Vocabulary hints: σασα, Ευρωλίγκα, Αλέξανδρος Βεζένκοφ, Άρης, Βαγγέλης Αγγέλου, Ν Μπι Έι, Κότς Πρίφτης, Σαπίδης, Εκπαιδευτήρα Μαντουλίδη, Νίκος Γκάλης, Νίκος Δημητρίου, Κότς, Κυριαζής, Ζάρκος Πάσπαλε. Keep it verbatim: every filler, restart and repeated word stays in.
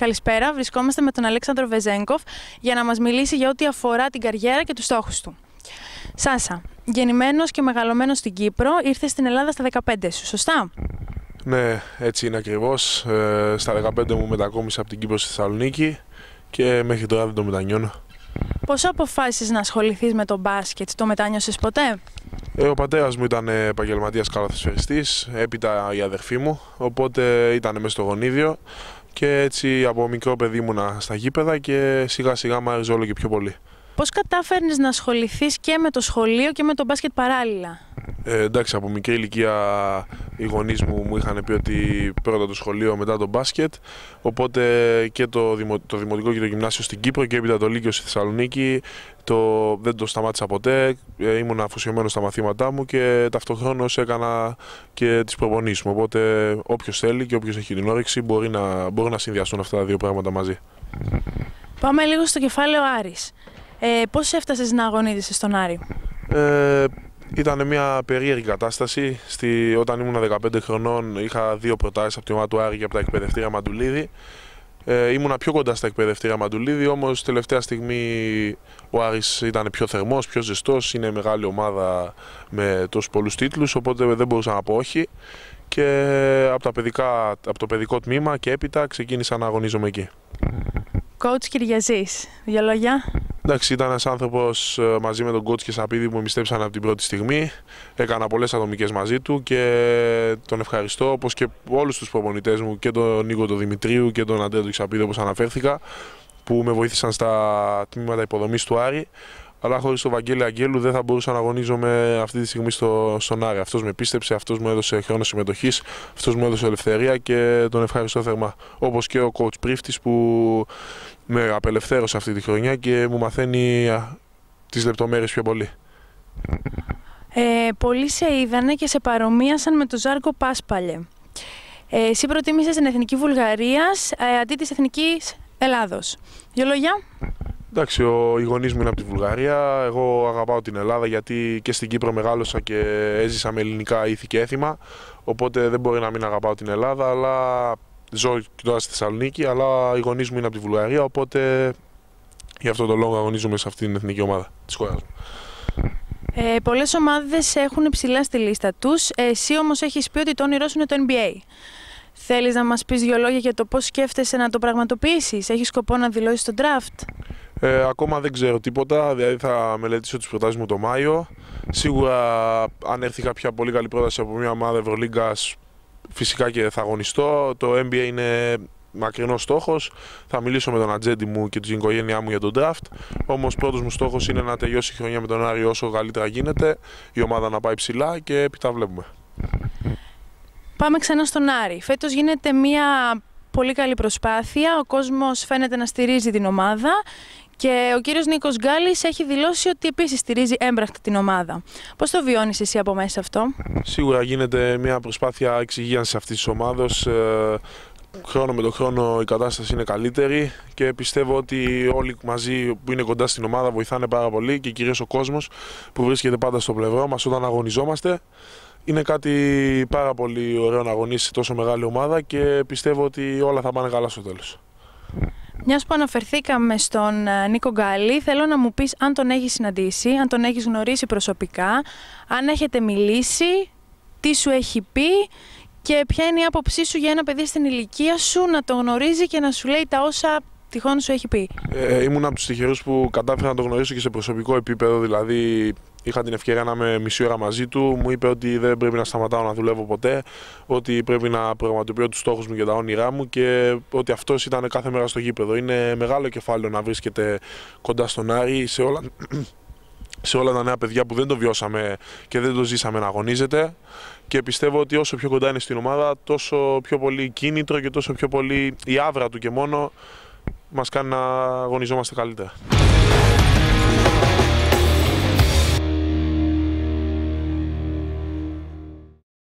Καλησπέρα, βρισκόμαστε με τον Αλέξανδρο Βεζένκοφ για να μας μιλήσει για ό,τι αφορά την καριέρα και τους στόχους του. Σάσα, γεννημένος και μεγαλωμένος στην Κύπρο, ήρθε στην Ελλάδα στα δεκαπέντε σου, σωστά? Ναι, έτσι είναι ακριβώς. Ε, στα δεκαπέντε μου μετακόμισα από την Κύπρο στη Θεσσαλονίκη και μέχρι τώρα δεν το μετανιώνω. Πόσο αποφάσισες να ασχοληθείς με το μπάσκετ, το μετάνιωσες ποτέ? Ε, ο πατέρας μου ήταν επαγγελματίας καλαθοσφαιριστής, έπειτα η αδερφή μου, οπότε ήταν μέσα στο γονίδιο. Και έτσι από μικρό παιδί ήμουνα στα γήπεδα και σιγά σιγά μ' άρεσε όλο και πιο πολύ. Πώς κατάφερνες να ασχοληθείς και με το σχολείο και με το μπάσκετ παράλληλα? Ε, εντάξει, από μικρή ηλικία οι γονείς μου μου είχαν πει ότι πρώτα το σχολείο, μετά το μπάσκετ. Οπότε και το, δημο, το δημοτικό και το γυμνάσιο στην Κύπρο και έπειτα το Λύκειο στη Θεσσαλονίκη. Το, δεν το σταμάτησα ποτέ, ε, ήμουν αφοσιωμένος στα μαθήματά μου και ταυτοχρόνως έκανα και τις προπονήσεις μου. Οπότε όποιος θέλει και όποιος έχει την όρεξη μπορεί να, μπορεί να συνδυαστούν αυτά τα δύο πράγματα μαζί. Πάμε λίγο στο κεφάλαιο Άρης. Ε, πώς έφτασες να αγωνίζεσαι στον Άρη? Ε, ήταν μια περίεργη κατάσταση. Στη, όταν ήμουν δεκαπέντε χρονών είχα δύο προτάσεις από τη ομάδα του Άρη και από τα Εκπαιδευτήρα Μαντουλίδη. Ε, ήμουνα πιο κοντά στα Εκπαιδευτήρα Μαντουλίδη, όμως τελευταία στιγμή ο Άρης ήταν πιο θερμός, πιο ζεστός. Είναι μεγάλη ομάδα με τόσους πολλούς τίτλους, οπότε δεν μπορούσα να πω όχι. Και από, τα παιδικά, από το παιδικό τμήμα και έπειτα ξεκίνησα να αγωνίζομαι εκεί. Κότς Κυριαζής, δύο λόγια. Εντάξει, ήταν ένας άνθρωπος μαζί με τον Κότς και Σαπίδη που με εμπιστέψαν από την πρώτη στιγμή. Έκανα πολλές ατομικές μαζί του και τον ευχαριστώ, όπως και όλους τους προπονητές μου, και τον Νίκο τον Δημητρίου και τον Αντέο Σαπίδη, όπως αναφέρθηκα, που με βοήθησαν στα τμήματα υποδομής του Άρη. Αλλά χωρίς τον Βαγγέλη Αγγέλου δεν θα μπορούσα να αγωνίζομαι αυτή τη στιγμή στο, στον Άρη. Αυτός με πίστεψε, αυτός μου έδωσε χρόνο συμμετοχής, αυτός μου έδωσε ελευθερία και τον ευχαριστώ θερμά. Όπως και ο Κότς Πρίφτης που με απελευθέρωσε αυτή τη χρονιά και μου μαθαίνει τις λεπτομέρειες πιο πολύ. Ε, πολλοί σε είδανε και σε παρομοίασαν με τον Ζάρκο Πάσπαλε. Ε, εσύ προτίμησες την Εθνική Βουλγαρίας ε, αντί της Εθνικής Ελλάδος. Δύο λόγια. Εντάξει, οι γονείς μου είναι από τη Βουλγαρία, εγώ αγαπάω την Ελλάδα γιατί και στην Κύπρο μεγάλωσα και έζησα με ελληνικά ήθη και έθιμα, οπότε δεν μπορεί να μην αγαπάω την Ελλάδα, αλλά ζω και τώρα στη Θεσσαλονίκη, αλλά οι γονείς μου είναι από τη Βουλγαρία, οπότε γι' αυτό το λόγο αγωνίζομαι σε αυτήν την εθνική ομάδα της χώρας μου. Ε, πολλές ομάδες έχουν ψηλά στη λίστα τους, εσύ όμως έχεις πει ότι το όνειρό σου είναι το Ν Μπι Έι. Θέλεις να μας πεις δύο λόγια για το πώς σκέφτεσαι να το πραγματοποιήσεις? Έχεις σκοπό να δηλώσεις το draft? Ε, ακόμα δεν ξέρω τίποτα, δηλαδή θα μελετήσω τις προτάσεις μου το Μάιο. Σίγουρα αν έρθει κάποια πολύ καλή πρόταση από μια ομάδα Ευρωλίγκας φυσικά και θα αγωνιστώ. Το Ν Μπι Έι είναι μακρινός στόχος, θα μιλήσω με τον ατζέντη μου και την οικογένειά μου για τον draft. Όμως πρώτος μου στόχος είναι να τελειώσει η χρονιά με τον Άρη όσο καλύτερα γίνεται, η ομάδα να πάει ψηλά και έπειτα βλέπουμε. Πάμε ξανά στον Άρη. Φέτος γίνεται μια πολύ καλή προσπάθεια, ο κόσμος φαίνεται να στηρίζει την ομάδα και ο κύριος Νίκος Γκάλης έχει δηλώσει ότι επίσης στηρίζει έμπρακτα την ομάδα. Πώς το βιώνεις εσύ από μέσα αυτό? Σίγουρα γίνεται μια προσπάθεια εξυγίανσης αυτής της ομάδος. Χρόνο με το χρόνο η κατάσταση είναι καλύτερη και πιστεύω ότι όλοι μαζί που είναι κοντά στην ομάδα βοηθάνε πάρα πολύ και κυρίως ο κόσμος που βρίσκεται πάντα στο πλευρό μας όταν αγωνιζόμαστε. Είναι κάτι πάρα πολύ ωραίο να αγωνίσει τόσο μεγάλη ομάδα και πιστεύω ότι όλα θα πάνε καλά στο τέλος. Μιας που αναφερθήκαμε στον Νίκο Γκάλη, θέλω να μου πεις αν τον έχεις συναντήσει, αν τον έχεις γνωρίσει προσωπικά, αν έχετε μιλήσει, τι σου έχει πει και ποια είναι η άποψή σου για ένα παιδί στην ηλικία σου να το γνωρίζει και να σου λέει τα όσα τυχόν σου έχει πει. Ε, ήμουν από τους τυχερούς που κατάφερα να το γνωρίσω και σε προσωπικό επίπεδο, δηλαδή είχα την ευκαιρία να είμαι μισή ώρα μαζί του, μου είπε ότι δεν πρέπει να σταματάω να δουλεύω ποτέ, ότι πρέπει να πραγματοποιώ τους στόχους μου και τα όνειρά μου και ότι αυτός ήταν κάθε μέρα στο γήπεδο. Είναι μεγάλο κεφάλαιο να βρίσκεται κοντά στον Άρη, σε όλα, σε όλα τα νέα παιδιά που δεν το βιώσαμε και δεν το ζήσαμε να αγωνίζεται και πιστεύω ότι όσο πιο κοντά είναι στην ομάδα τόσο πιο πολύ κίνητρο και τόσο πιο πολύ η άβρα του και μόνο μας κάνει να αγωνιζόμαστε καλύτερα.